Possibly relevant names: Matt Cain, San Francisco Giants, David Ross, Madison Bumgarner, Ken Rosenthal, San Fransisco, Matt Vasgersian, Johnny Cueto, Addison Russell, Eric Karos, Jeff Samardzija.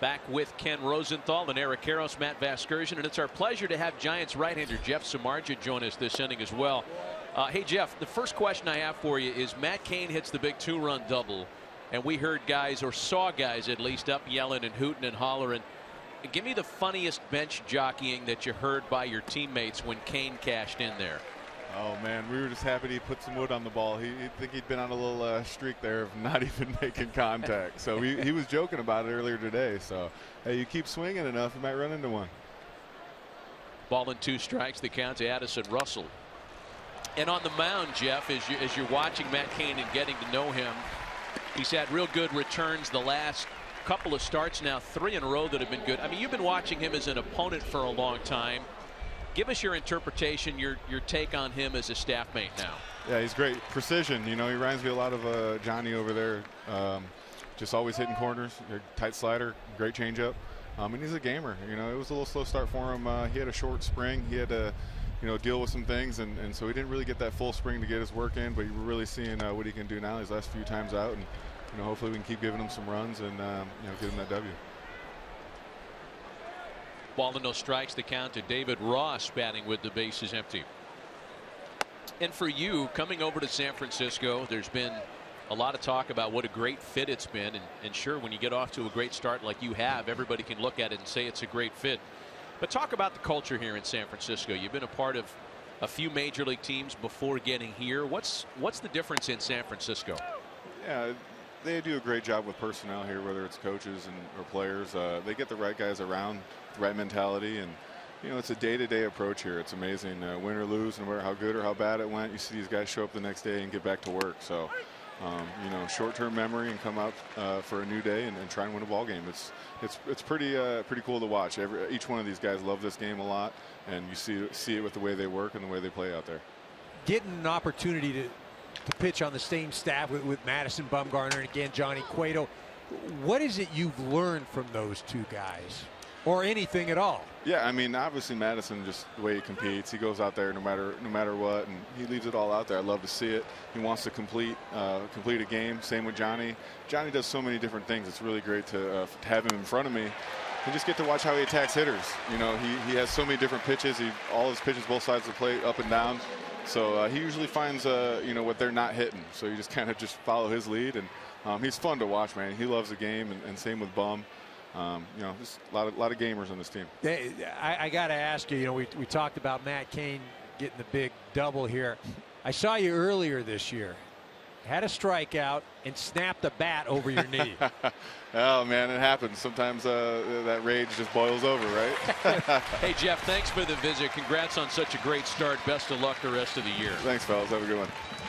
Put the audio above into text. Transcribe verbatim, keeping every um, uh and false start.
Back with Ken Rosenthal and Eric Karos, Matt Vasgersian, and it's our pleasure to have Giants right-hander Jeff Samardzija join us this inning as well. Uh, hey, Jeff, the first question I have for you is Matt Cain hits the big two-run double, and we heard guys, or saw guys at least, up yelling and hooting and hollering. Give me the funniest bench jockeying that you heard by your teammates when Cain cashed in there. Oh, man, we were just happy he put some wood on the ball. He I think he'd been on a little uh, streak there of not even making contact. So he, he was joking about it earlier today. So, hey, you keep swinging enough, you might run into one. Ball and two strikes, the count to Addison Russell. And on the mound, Jeff, as, you, as you're watching Matt Cain and getting to know him, he's had real good returns the last couple of starts now, three in a row that have been good. I mean, you've been watching him as an opponent for a long time. Give us your interpretation, your your take on him as a staff mate now. Yeah, he's great. Precision, you know, he reminds me a lot of uh, Johnny over there. Um, just always hitting corners, tight slider, great changeup. Um, and he's a gamer. You know, it was a little slow start for him. Uh, he had a short spring. He had to, you know, deal with some things, and, and so he didn't really get that full spring to get his work in. But you're really seeing uh, what he can do now these last few times out, and you know, hopefully we can keep giving him some runs and um, you know, give him that W. Ball and no strikes, the count to David Ross, batting with the bases empty. And for you, coming over to San Francisco, there's been a lot of talk about what a great fit it's been, and, and sure, when you get off to a great start like you have, everybody can look at it and say it's a great fit. But talk about the culture here in San Francisco. You've been a part of a few major league teams before getting here. What's what's the difference in San Francisco? Yeah, they do a great job with personnel here, whether it's coaches and or players. Uh, they get the right guys around, the right mentality, and you know, it's a day-to-day approach here. It's amazing, uh, win or lose, no matter how good or how bad it went, you see these guys show up the next day and get back to work. So, um, you know, short-term memory and come out uh, for a new day and, and try and win a ball game. It's it's it's pretty uh, pretty cool to watch. Every each one of these guys love this game a lot, and you see see it with the way they work and the way they play out there. Getting an opportunity to. to pitch on the same staff with, with Madison Bumgarner and again Johnny Cueto. What is it you've learned from those two guys, or anything at all? Yeah, I mean, obviously Madison, just the way he competes, he goes out there no matter no matter what, and he leaves it all out there. I love to see it. He wants to complete uh, complete a game. Same with Johnny. Johnny does so many different things. It's really great to, uh, to have him in front of me and just get to watch how he attacks hitters. You know, he he has so many different pitches. He all his pitches, both sides of the plate, up and down. So uh, he usually finds, uh, you know, what they're not hitting. So you just kind of just follow his lead, and um, he's fun to watch, man. He loves the game, and, and same with Bum. Um, you know, just a lot of lot of gamers on this team. They, I, I got to ask you. You know, we we talked about Matt Cain getting the big double here. I saw you earlier this year. Had a strikeout and snapped a bat over your knee. Oh, man, it happens. Sometimes uh, that rage just boils over, right? Hey, Jeff, thanks for the visit. Congrats on such a great start. Best of luck the rest of the year. Thanks, fellas. Have a good one.